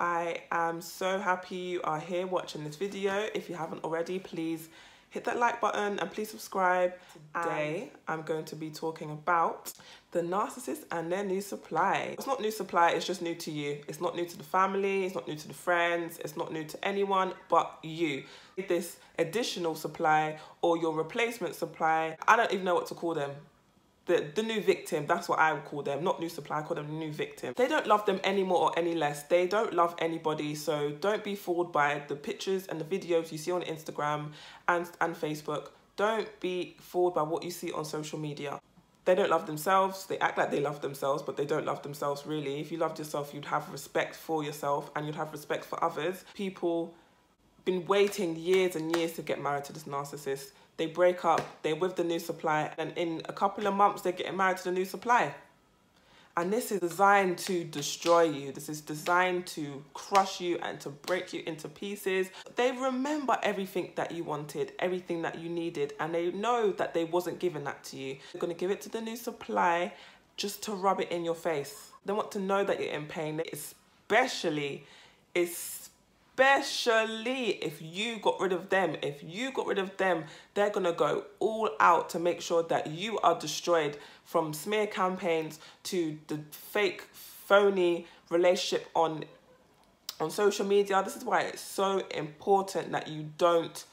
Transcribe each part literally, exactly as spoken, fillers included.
I am so happy you are here watching this video. If you haven't already, please hit that like button and please subscribe. Today, I'm going to be talking about the narcissist and their new supply. It's not new supply, it's just new to you. It's not new to the family, it's not new to the friends, it's not new to anyone but you. This additional supply or your replacement supply, I don't even know what to call them. The, the new victim, that's what I would call them, not new supply, I call them the new victim. They don't love them any more or any less. They don't love anybody, so don't be fooled by the pictures and the videos you see on Instagram and, and Facebook. Don't be fooled by what you see on social media. They don't love themselves. They act like they love themselves, but they don't love themselves really. If you loved yourself, you'd have respect for yourself and you'd have respect for others. People been waiting years and years to get married to this narcissist. They break up, they're with the new supply, and in a couple of months, they're getting married to the new supply. And this is designed to destroy you. This is designed to crush you and to break you into pieces. They remember everything that you wanted, everything that you needed, and they know that they wasn't giving that to you. They're gonna give it to the new supply just to rub it in your face. They want to know that you're in pain, especially, especially, Especially if you got rid of them, if you got rid of them, they're gonna go all out to make sure that you are destroyed, from smear campaigns to the fake, phony relationship on, on social media. This is why it's so important that you don't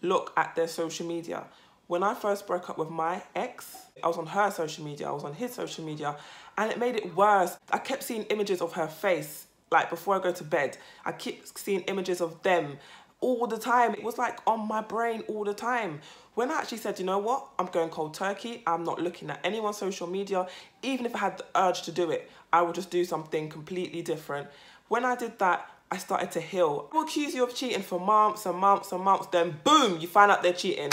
look at their social media. When I first broke up with my ex, I was on her social media, I was on his social media, and it made it worse. I kept seeing images of her face. Like before I go to bed, I keep seeing images of them all the time. It was like on my brain all the time. When I actually said, you know what, I'm going cold turkey. I'm not looking at anyone's social media. Even if I had the urge to do it, I would just do something completely different. When I did that, I started to heal. People accuse you of cheating for months and months and months, then boom, you find out they're cheating.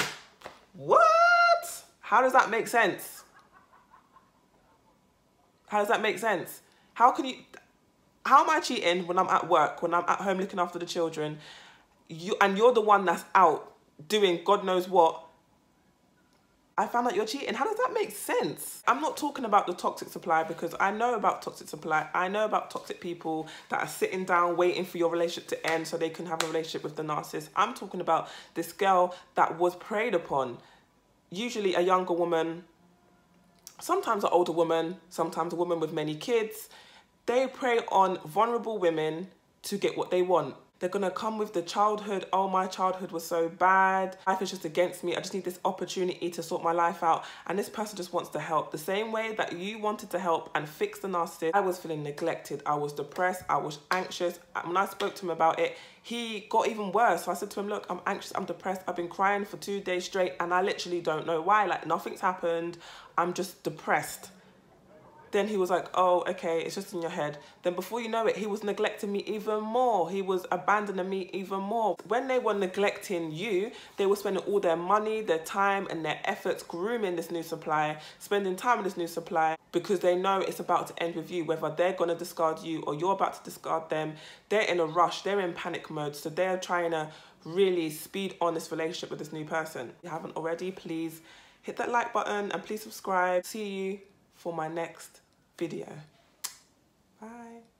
What? How does that make sense? How does that make sense? How can you... How am I cheating when I'm at work, when I'm at home looking after the children, you and you're the one that's out doing God knows what? I found out you're cheating. How does that make sense? I'm not talking about the toxic supply, because I know about toxic supply. I know about toxic people that are sitting down waiting for your relationship to end so they can have a relationship with the narcissist. I'm talking about this girl that was preyed upon, usually a younger woman, sometimes an older woman, sometimes a woman with many kids. They prey on vulnerable women to get what they want. They're gonna come with the childhood, oh, my childhood was so bad, life is just against me, I just need this opportunity to sort my life out. And this person just wants to help. The same way that you wanted to help and fix the narcissist, I was feeling neglected, I was depressed, I was anxious. When I spoke to him about it, he got even worse. So I said to him, look, I'm anxious, I'm depressed, I've been crying for two days straight and I literally don't know why, like nothing's happened, I'm just depressed. Then he was like, oh, okay, it's just in your head. Then before you know it, he was neglecting me even more. He was abandoning me even more. When they were neglecting you, they were spending all their money, their time, and their efforts grooming this new supply, spending time with this new supply, because they know it's about to end with you. Whether they're gonna discard you or you're about to discard them, they're in a rush, they're in panic mode. So they're trying to really speed on this relationship with this new person. If you haven't already, please hit that like button and please subscribe. See you for my next video. Bye.